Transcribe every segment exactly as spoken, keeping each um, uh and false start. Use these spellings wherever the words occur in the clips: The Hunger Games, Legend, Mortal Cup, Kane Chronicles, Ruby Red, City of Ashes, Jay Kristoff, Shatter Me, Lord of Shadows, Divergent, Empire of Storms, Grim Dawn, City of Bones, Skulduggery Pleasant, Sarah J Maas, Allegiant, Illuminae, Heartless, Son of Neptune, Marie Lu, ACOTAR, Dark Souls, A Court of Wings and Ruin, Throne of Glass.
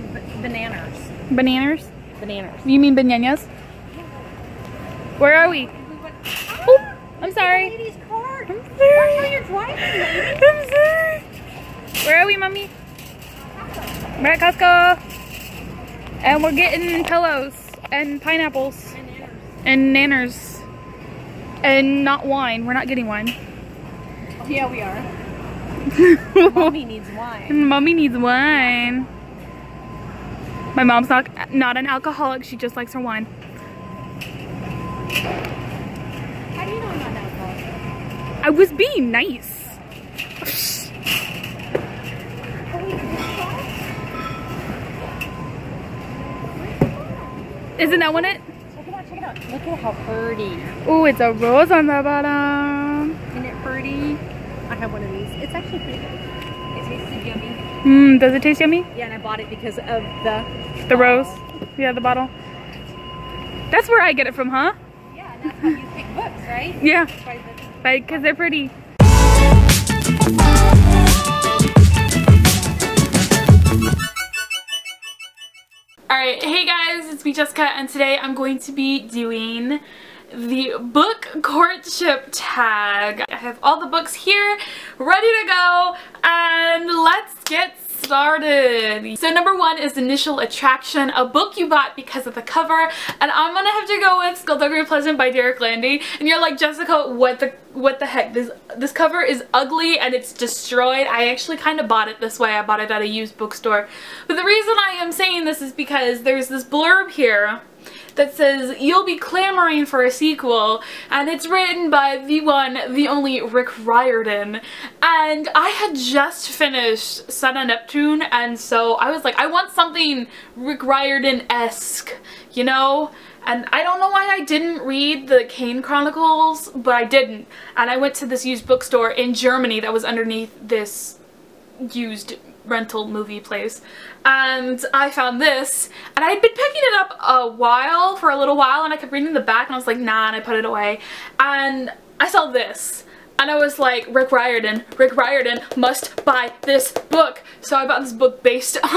get bananas. Bananas? Bananas. You mean bananas? Where are we? we went, ah, oh, I'm sorry. Lady's card. I'm sorry. How you're driving, lady. I'm sorry. Where are we, Mommy? Costco. We're at Costco. And we're getting pillows and pineapples. And nanners. And not wine. We're not getting wine. Yeah, we are. Mommy needs wine. Mommy needs wine. My mom's not not an alcoholic. She just likes her wine. How do you know I'm not an alcoholic? I was being nice. Isn't that one it? Check it out. Look at how pretty. Oh, it's a rose on the bottom. Isn't it pretty? I have one of these. It's actually pretty good. It tastes yummy. Mmm, does it taste yummy? Yeah, and I bought it because of the The bottle. rose. Yeah, the bottle. That's where I get it from, huh? Yeah, that's how you pick books, right? Yeah. Because the they're pretty. Alright, hey guys, it's me, Jessica, and today I'm going to be doing the book courtship tag. I have all the books here, ready to go, and let's get started. So number one is Initial Attraction, a book you bought because of the cover, and I'm gonna have to go with Skulduggery Pleasant by Derek Landy. And you're like, Jessica, what the what the heck? This this cover is ugly and it's destroyed. I actually kind of bought it this way. I bought it at a used bookstore. But the reason I am saying this is because there's this blurb here that says you'll be clamoring for a sequel, and it's written by the one, the only Rick Riordan. And I had just finished Son of Neptune, and so I was like, I want something Rick Riordan-esque, you know? And I don't know why I didn't read the Kane Chronicles, but I didn't. And I went to this used bookstore in Germany that was underneath this used rental movie place, and I found this, and I had been picking it up a while, for a little while, and I kept reading the back, and I was like, nah, and I put it away, and I saw this, and I was like, Rick Riordan, Rick Riordan must buy this book. So I bought this book based on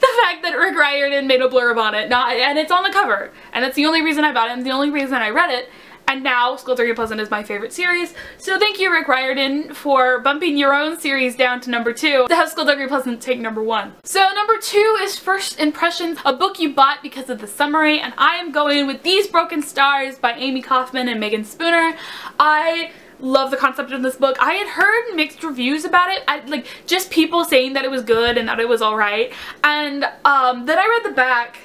the fact that Rick Riordan made a blurb on it, not, and it's on the cover, and that's the only reason I bought it, and the only reason I read it. And now, Skulduggery Pleasant is my favorite series, so thank you, Rick Riordan, for bumping your own series down to number two to have Skulduggery Pleasant take number one. So number two is First Impressions, a book you bought because of the summary, and I am going with These Broken Stars by Amy Kaufman and Megan Spooner. I love the concept of this book. I had heard mixed reviews about it, I, like just people saying that it was good and that it was alright, and um, then I read the back,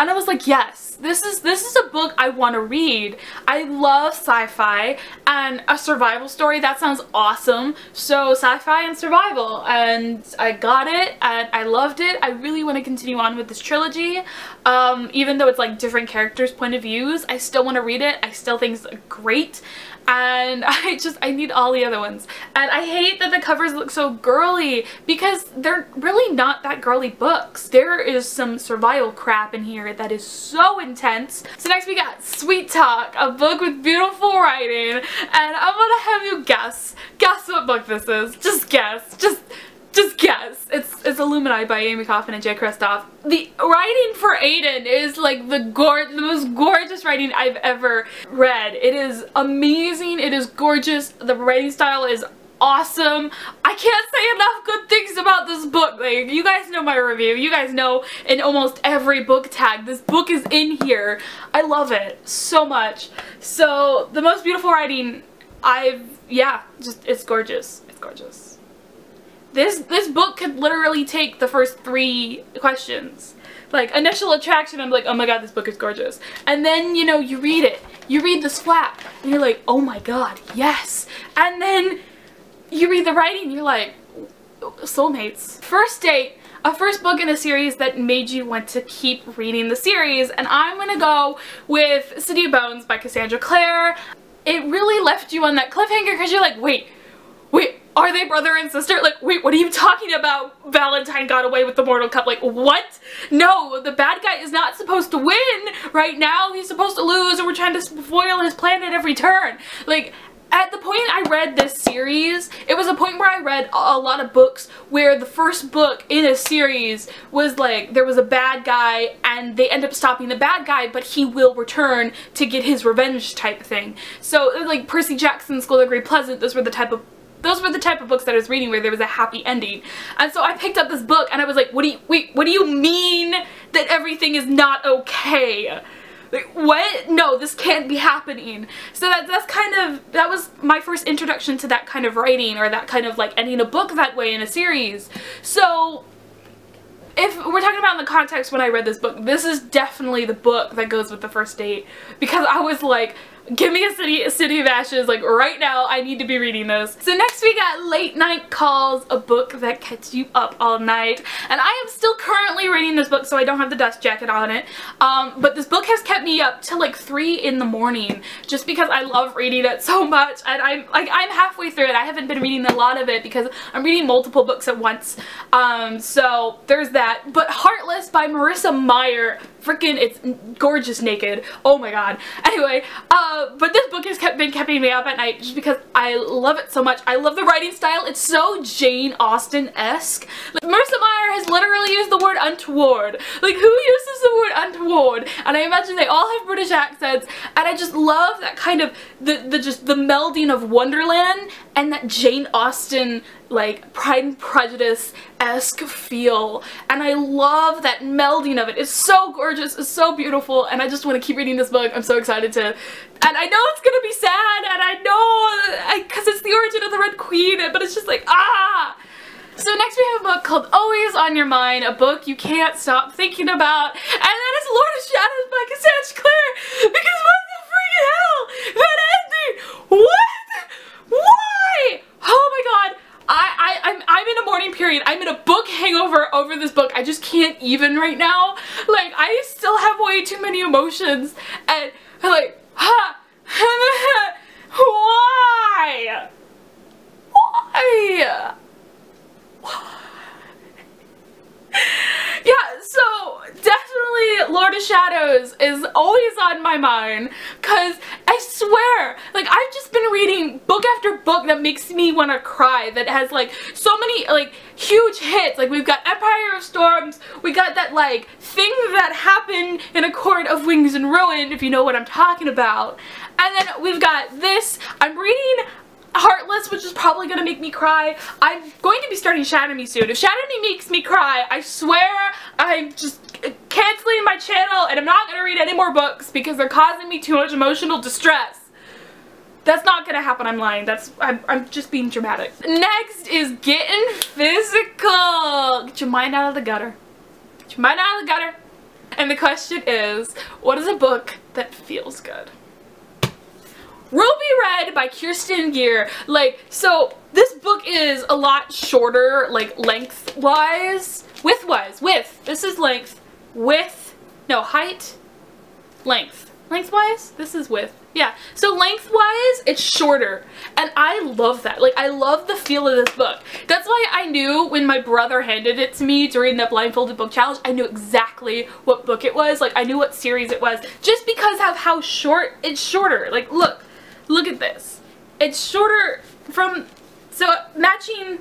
and I was like, yes, this is this is a book I want to read. I love sci-fi and a survival story. That sounds awesome. So sci-fi and survival, and I got it and I loved it. I really want to continue on with this trilogy. Um, even though it's like different characters' point of views, I still want to read it. I still think it's great. And I just, I need all the other ones. And I hate that the covers look so girly, because they're really not that girly books. There is some survival crap in here that is so intense. So next we got Sweet Talk, a book with beautiful writing. And I'm gonna have you guess. Guess what book this is. Just guess. Just Just guess. It's it's Illuminae by Amy Kaufman and Jay Kristoff. The writing for Aiden is like the gor the most gorgeous writing I've ever read. It is amazing. It is gorgeous. The writing style is awesome. I can't say enough good things about this book. Like, you guys know my review. You guys know in almost every book tag, this book is in here. I love it so much. So the most beautiful writing I've, yeah, just it's gorgeous. It's gorgeous. This this book could literally take the first three questions. Like, Initial Attraction, I'm like, oh my god, this book is gorgeous. And then, you know, you read it. You read the flap, and you're like, oh my god, yes. And then you read the writing, you're like, soulmates. First Date, a first book in a series that made you want to keep reading the series. And I'm gonna go with City of Bones by Cassandra Clare. It really left you on that cliffhanger because you're like, wait, wait. Are they brother and sister? Like, wait, what are you talking about? Valentine got away with the Mortal Cup. Like, what? No, the bad guy is not supposed to win right now. He's supposed to lose, and we're trying to spoil his plan at every turn. Like, at the point I read this series, it was a point where I read a lot of books where the first book in a series was like, there was a bad guy and they end up stopping the bad guy, but he will return to get his revenge type thing. So like Percy Jackson, Skulduggery Pleasant, those were the type of Those were the type of books that I was reading where there was a happy ending. And so I picked up this book and I was like, what do you, wait, what do you mean that everything is not okay? Like, what? No, this can't be happening. So that, that's kind of, that was my first introduction to that kind of writing, or that kind of like ending a book that way in a series. So if we're talking about in the context when I read this book, this is definitely the book that goes with the first date, because I was like, give me a city, a City of Ashes, like right now, I need to be reading this. So next we got Late Night Calls, a book that gets you up all night. And I am still currently reading this book, so I don't have the dust jacket on it. Um, but this book has kept me up till like three in the morning, just because I love reading it so much. And I'm like, I'm halfway through it. I haven't been reading a lot of it because I'm reading multiple books at once. Um, so there's that. But Heartless by Marissa Meyer, freaking, it's gorgeous naked. Oh my god. Anyway, um, Uh, but this book has kept, been keeping me up at night just because I love it so much. I love the writing style. It's so Jane Austen-esque. Like, Marissa Meyer has literally used the word untoward. Like, who uses the word untoward? And I imagine they all have British accents, and I just love that kind of, the, the just the melding of Wonderland and that Jane Austen, like, Pride and Prejudice-esque feel. And I love that melding of it. It's so gorgeous, it's so beautiful, and I just want to keep reading this book. I'm so excited to, and I know it's gonna be sad, and I know, because it's the origin of the Red Queen, but it's just like, ah! So next we have a book called Always on Your Mind, a book you can't stop thinking about, and that is Lord of Shadows by Cassandra Clare, because what the freaking hell? That ending! What? Why? Oh my god! I, I, I'm, I'm in a morning period. I'm in a book hangover over this book. I just can't even right now. Like, I still have way too many emotions, and I'm like, ha, why? Why? Yeah, so definitely Lord of Shadows is always on my mind, because I swear, like, I've just been reading book after book that makes me want to cry, that has like so many like huge hits. Like, we've got Empire of Storms, we got that like thing that happened in A Court of Wings and Ruin, if you know what I'm talking about, and then we've got this. I'm reading Heartless, which is probably going to make me cry. I'm going to be starting Shatter Me soon. If Shatter Me makes me cry, I swear I'm just canceling my channel and I'm not going to read any more books because they're causing me too much emotional distress. That's not going to happen. I'm lying. That's I'm, I'm just being dramatic. Next is Getting Physical. Get your mind out of the gutter. Get your mind out of the gutter. And the question is, what is a book that feels good? Ruby Red by Kirsten Gear. Like, so this book is a lot shorter, like length-wise, width-wise, width. This is length, width, no, height, length. Lengthwise? This is width. Yeah. So lengthwise, it's shorter. And I love that. Like, I love the feel of this book. That's why I knew when my brother handed it to me during that blindfolded book challenge, I knew exactly what book it was. Like, I knew what series it was just because of how short, it's shorter. Like, look. Look at this. It's shorter from, so matching,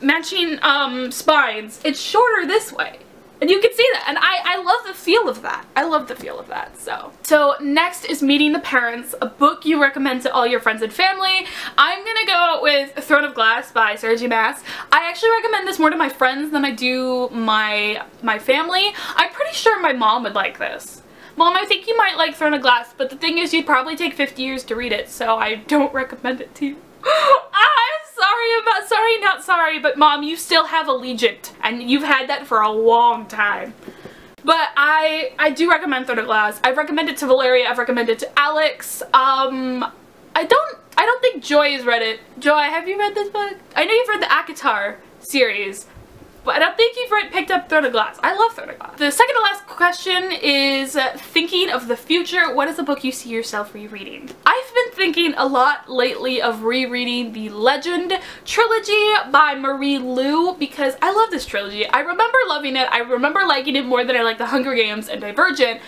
matching um, spines, it's shorter this way. And you can see that, and I, I love the feel of that. I love the feel of that, so. So next is Meeting the Parents, a book you recommend to all your friends and family. I'm gonna go with Throne of Glass by Sarah J Maas. I actually recommend this more to my friends than I do my, my family. I'm pretty sure my mom would like this. Mom, I think you might like Throne of Glass, but the thing is, you'd probably take fifty years to read it, so I don't recommend it to you. I'm sorry about, sorry not sorry, but Mom, you still have Allegiant, and you've had that for a long time. But I, I do recommend Throne of Glass. I've recommended it to Valeria, I've recommended it to Alex. Um, I don't, I don't think Joy has read it. Joy, have you read this book? I know you've read the ACOTAR series. But I don't think you've read, picked up Throne of Glass. I love Throne of Glass. The second to last question is uh, thinking of the future. What is a book you see yourself rereading? I've been thinking a lot lately of rereading the Legend trilogy by Marie Lu, because I love this trilogy. I remember loving it. I remember liking it more than I like The Hunger Games and Divergent.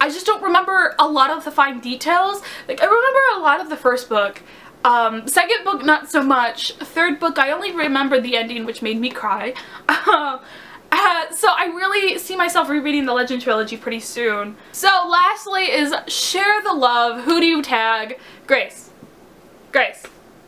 I just don't remember a lot of the fine details. Like, I remember a lot of the first book. Um, second book, not so much. Third book, I only remember the ending, which made me cry. Uh, uh, so I really see myself rereading the Legend trilogy pretty soon. So lastly is share the love. Who do you tag? Grace. Grace.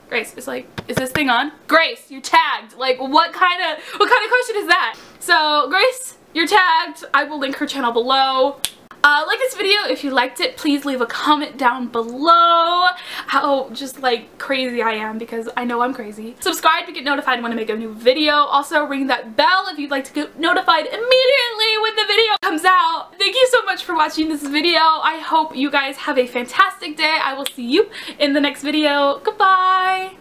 Grace, it's like, is this thing on? Grace, you tagged. Like, what kind of, what kind of question is that? So, Grace, you're tagged. I will link her channel below. Uh, like this video if you liked it. Please leave a comment down below how just like crazy I am, because I know I'm crazy. Subscribe to get notified when I make a new video. Also ring that bell if you'd like to get notified immediately when the video comes out. Thank you so much for watching this video. I hope you guys have a fantastic day. I will see you in the next video. Goodbye.